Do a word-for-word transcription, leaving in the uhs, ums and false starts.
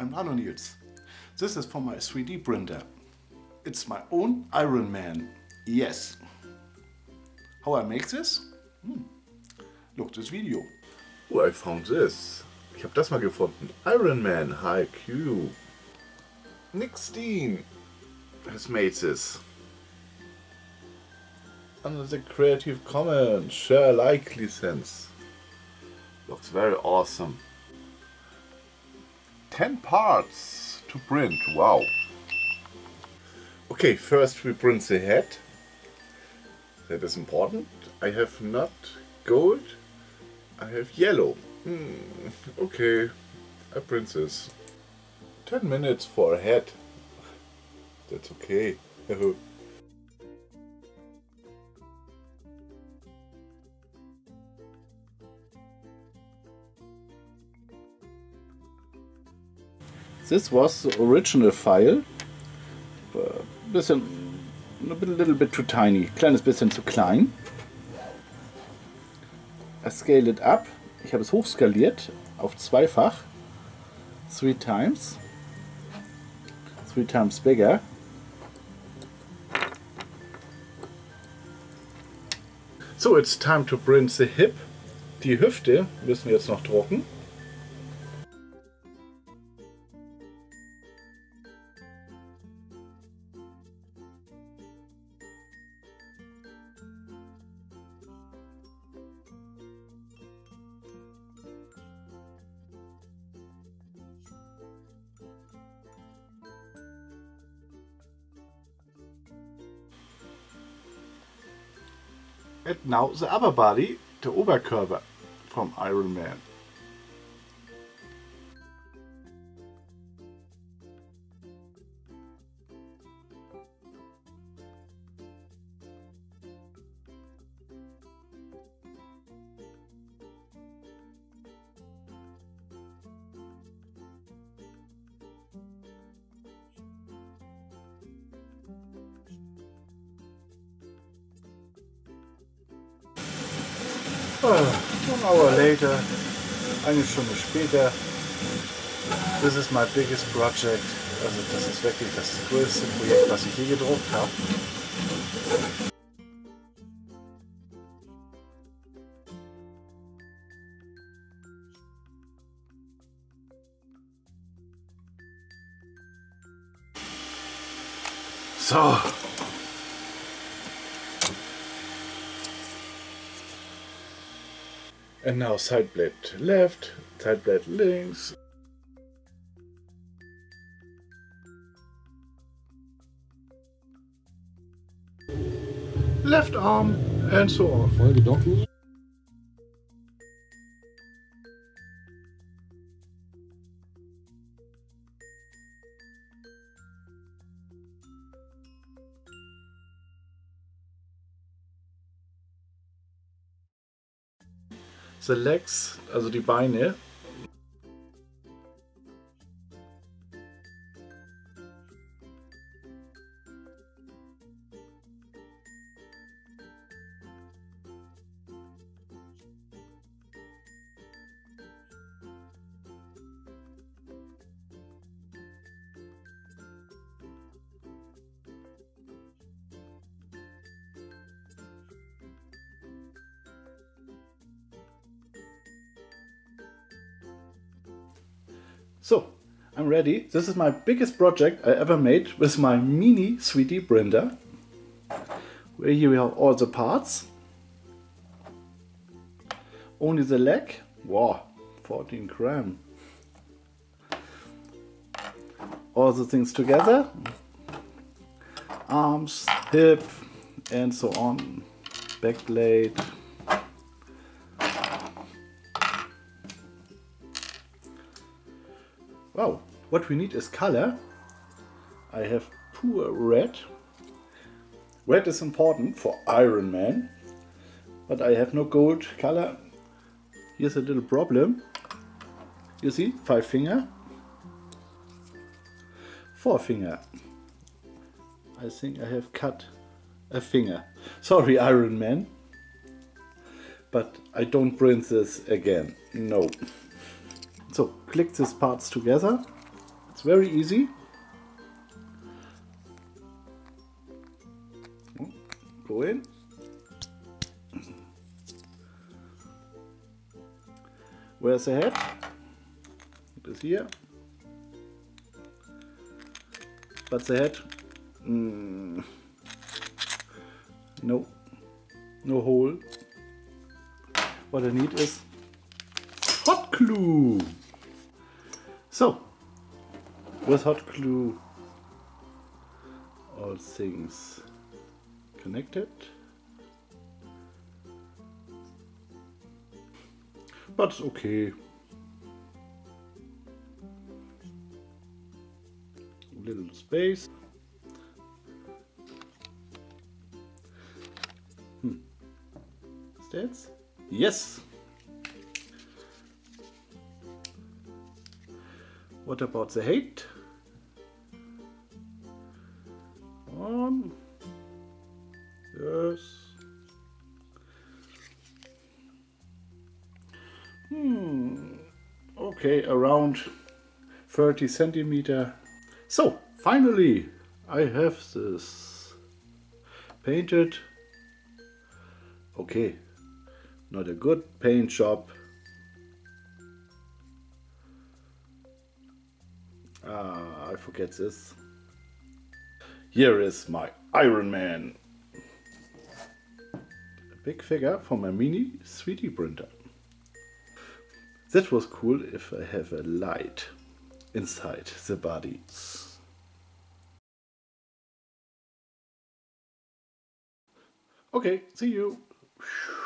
I'm Arno Nils. This is for my three D printer. It's my own Iron Man. Yes. How I make this? Hmm. Look this video. Oh, I found this. Ich habe das mal gefunden. Iron Man H Q. Nick Steen has made this. Under the Creative Commons Share Alike license. Looks very awesome. ten parts to print. Wow. Okay, first we print the head. That is important. I have not gold, I have yellow. Hmm, okay, I print this. ten minutes for a head. That's okay. This was the original file. A bisschen, a little bit too tiny. Kleines bisschen zu klein. I scaled it up. Ich habe es hochskaliert auf zweifach. Three times. Three times bigger. So, it's time to print the hip. Die Hüfte müssen wir jetzt noch drucken. And now the upper body, the Oberkörper from Iron Man. One hour later, eine Stunde später, this is my biggest project, also das ist wirklich das größte Projekt, was ich je gedruckt habe. So. And now side blade left, side blade links. Left arm and so on. The legs, also die Beine. So, I'm ready. This is my biggest project I ever made with my mini three D printer. Where here we have all the parts. Only the leg. Wow, fourteen grams. All the things together. Arms, hip, and so on. Back blade. Wow, what we need is color. I have pure red. Red is important for Iron Man, but I have no gold color. Here's a little problem. You see, five finger, four finger. I think I have cut a finger. Sorry, Iron Man, but I don't print this again, no. So, click these parts together It's very easy. Go in. Where's the head? It is here. But the head, mm. no, no hole. What I need is hot glue. So, with hot glue, all things connected. But it's okay. A little space. Hmm. States? Yes. What about the height? Um. Yes. Hmm. Okay, around thirty centimeter. So, finally, I have this painted. Okay, not a good paint job. Ah, I forget this. Here is my Iron Man. A big figure from a mini three D printer. That was cool if I have a light inside the body. Okay, see you.